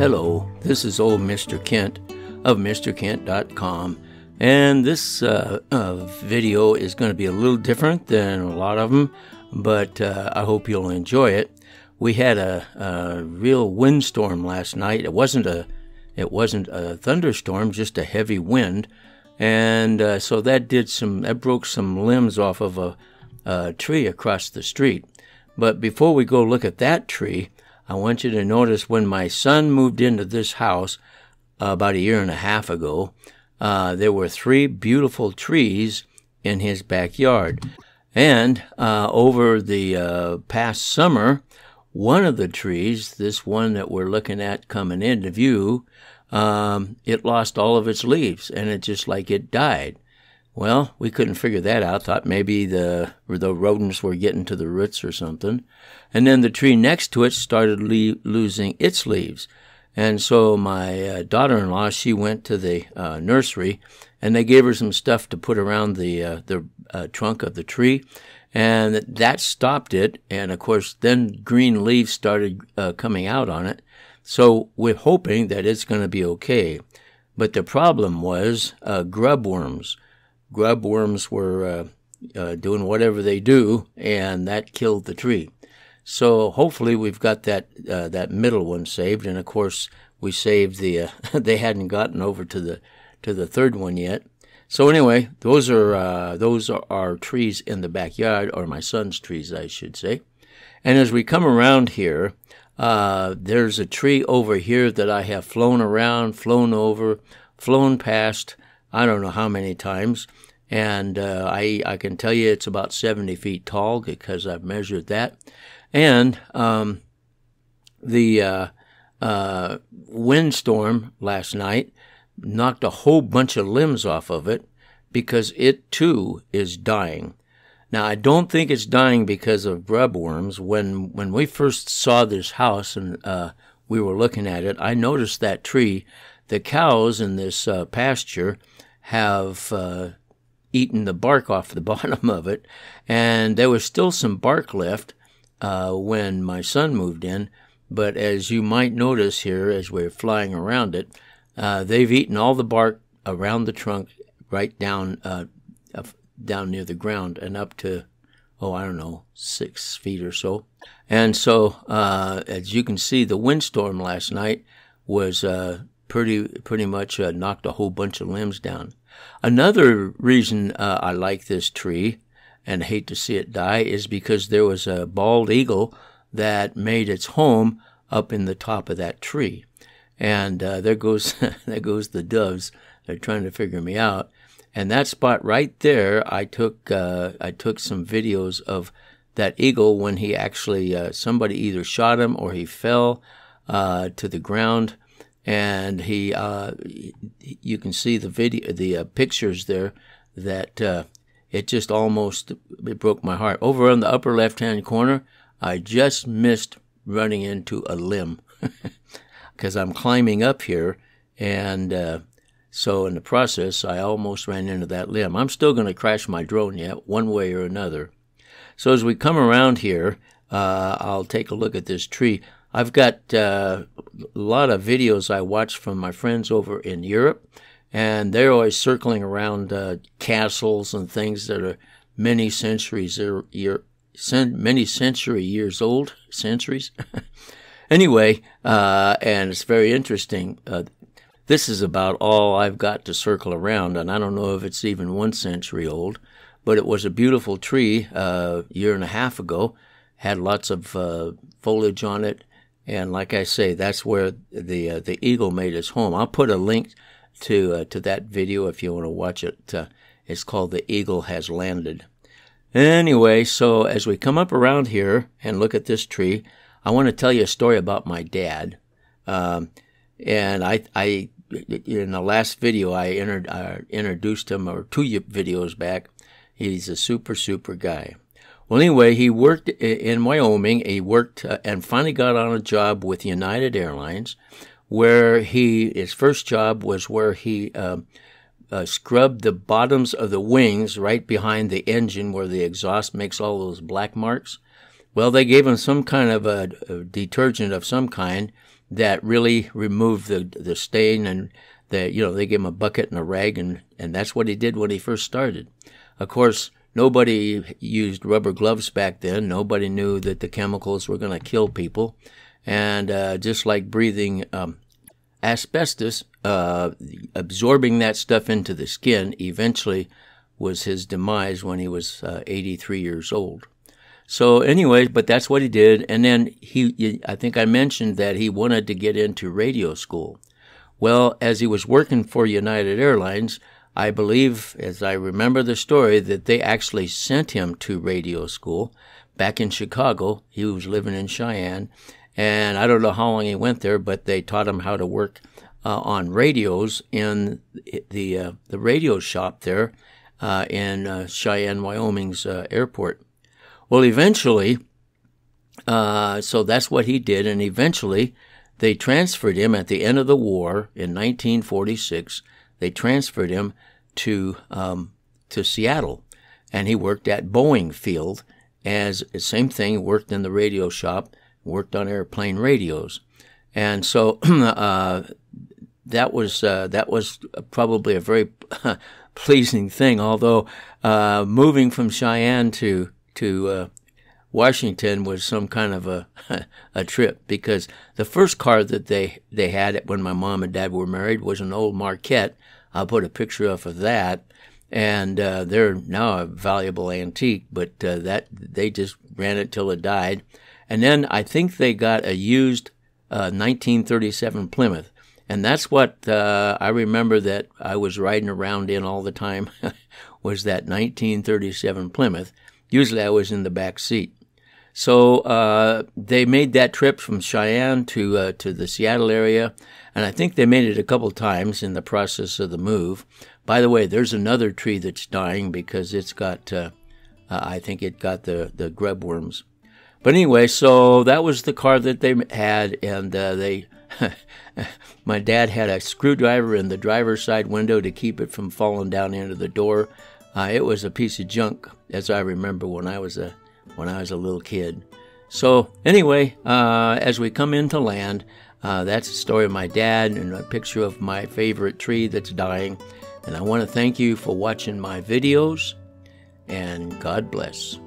Hello, this is Old Mr. Kent of MrKent.com, and this video is going to be a little different than a lot of them, but I hope you'll enjoy it. We had a real windstorm last night. It wasn't a thunderstorm, just a heavy wind, and so that broke some limbs off of a tree across the street. But before we go look at that tree, I want you to notice when my son moved into this house about 1.5 years ago, there were 3 beautiful trees in his backyard. And over the past summer, one of the trees, this one that we're looking at coming into view, it lost all of its leaves, and it just like it died. Well, we couldn't figure that out. Thought maybe the rodents were getting to the roots or something. And then the tree next to it started losing its leaves. And so my daughter-in-law, she went to the nursery, and they gave her some stuff to put around the trunk of the tree. And that stopped it. And, of course, then green leaves started coming out on it. So we're hoping that it's going to be okay. But the problem was grub worms. Grub worms were doing whatever they do, and that killed the tree. So hopefully we've got that middle one saved, and of course we saved the. They hadn't gotten over to the third one yet. So anyway, those are our trees in the backyard, or my son's trees, I should say. And as we come around here, there's a tree over here that I have flown around, flown over, flown past. I don't know how many times, and I can tell you it's about 70 feet tall because I've measured that. And the windstorm last night knocked a whole bunch of limbs off of it because it, too, is dying. Now, I don't think it's dying because of grub worms. When we first saw this house and we were looking at it, I noticed that tree. The cows in this pasture have eaten the bark off the bottom of it, and there was still some bark left when my son moved in. But as you might notice here as we're flying around it, they've eaten all the bark around the trunk right down down near the ground and up to, oh, I don't know, 6 feet or so. And so as you can see, the windstorm last night was pretty much knocked a whole bunch of limbs down. Another reason I like this tree and hate to see it die is because there was a bald eagle that made its home up in the top of that tree. And there goes the doves. They're trying to figure me out. And that spot right there, I took some videos of that eagle when he actually somebody either shot him or he fell to the ground. And he, you can see the video, the pictures there. That it just almost broke my heart. Over on the upper left-hand corner, I just missed running into a limb because I'm climbing up here, and so in the process, I almost ran into that limb. I'm still going to crash my drone yet, one way or another. So as we come around here, I'll take a look at this tree. I've got a lot of videos I watch from my friends over in Europe, and they're always circling around castles and things that are many centuries old. Anyway, and it's very interesting. This is about all I've got to circle around, and I don't know if it's even 1 century old, but it was a beautiful tree 1.5 years ago, had lots of foliage on it. And like I say, that's where the eagle made his home. I'll put a link to that video if you want to watch it. It's called "The Eagle Has Landed." Anyway, so as we come up around here and look at this tree, I want to tell you a story about my dad. And I in the last video I introduced him, or 2 videos back. He's a super guy. Well, anyway, he worked in Wyoming. He worked and finally got on a job with United Airlines, where his first job was where he scrubbed the bottoms of the wings right behind the engine where the exhaust makes all those black marks. Well, they gave him some kind of a detergent of some kind that really removed the stain, and that, you know, they gave him a bucket and a rag, and that's what he did when he first started. Of course, nobody used rubber gloves back then. Nobody knew that the chemicals were going to kill people. And just like breathing asbestos, absorbing that stuff into the skin eventually was his demise when he was 83 years old. So anyway, but that's what he did. And then he, I think I mentioned that he wanted to get into radio school. Well, as he was working for United Airlines, I believe, as I remember the story, that they actually sent him to radio school back in Chicago. He was living in Cheyenne, and I don't know how long he went there, but they taught him how to work on radios in the radio shop there in Cheyenne, Wyoming's airport. Well, eventually, so that's what he did, and eventually they transferred him at the end of the war in 1946. They transferred him to Seattle, and he worked at Boeing Field as the same thing, worked in the radio shop, worked on airplane radios. And so that was probably a very pleasing thing, although moving from Cheyenne to Washington was some kind of a trip, because the first car that they had when my mom and dad were married was an old MrKent. I'll put a picture up of that, and they're now a valuable antique, but that they just ran it till it died. And then I think they got a used 1937 Plymouth, and that's what I remember that I was riding around in all the time was that 1937 Plymouth. Usually I was in the back seat. So they made that trip from Cheyenne to the Seattle area, and I think they made it a couple times in the process of the move. By the way, there's another tree that's dying because it's got, I think it got the grub worms. But anyway, so that was the car that they had, and my dad had a screwdriver in the driver's side window to keep it from falling down into the door. It was a piece of junk, as I remember when I was a little kid. So anyway, as we come into land, that's the story of my dad and a picture of my favorite tree that's dying. And I want to thank you for watching my videos, and God bless.